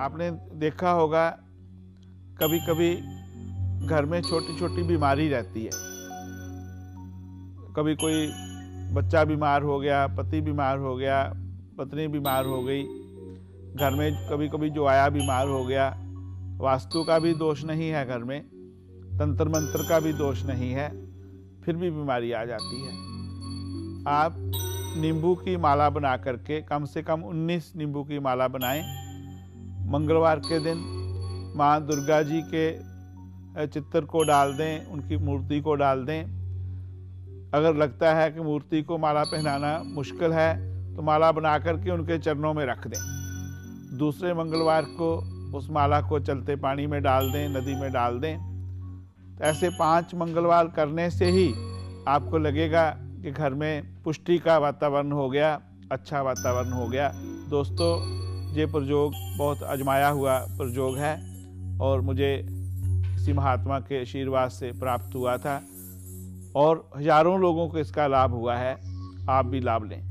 आपने देखा होगा कभी कभी घर में छोटी छोटी बीमारी रहती है, कभी कोई बच्चा बीमार हो गया, पति बीमार हो गया, पत्नी बीमार हो गई, घर में कभी कभी जो आया बीमार हो गया। वास्तु का भी दोष नहीं है घर में, तंत्र मंत्र का भी दोष नहीं है, फिर भी बीमारी आ जाती है। आप नींबू की माला बना करके कम से कम 19 नींबू की माला बनाएं। मंगलवार के दिन माँ दुर्गा जी के चित्र को डाल दें, उनकी मूर्ति को डाल दें। अगर लगता है कि मूर्ति को माला पहनाना मुश्किल है तो माला बना करके उनके चरणों में रख दें। दूसरे मंगलवार को उस माला को चलते पानी में डाल दें, नदी में डाल दें। ऐसे 5 मंगलवार करने से ही आपको लगेगा कि घर में पुष्टि का वातावरण हो गया, अच्छा वातावरण हो गया। दोस्तों, ये प्रयोग बहुत आजमाया हुआ प्रयोग है और मुझे किसी महात्मा के आशीर्वाद से प्राप्त हुआ था और हजारों लोगों को इसका लाभ हुआ है। आप भी लाभ लें।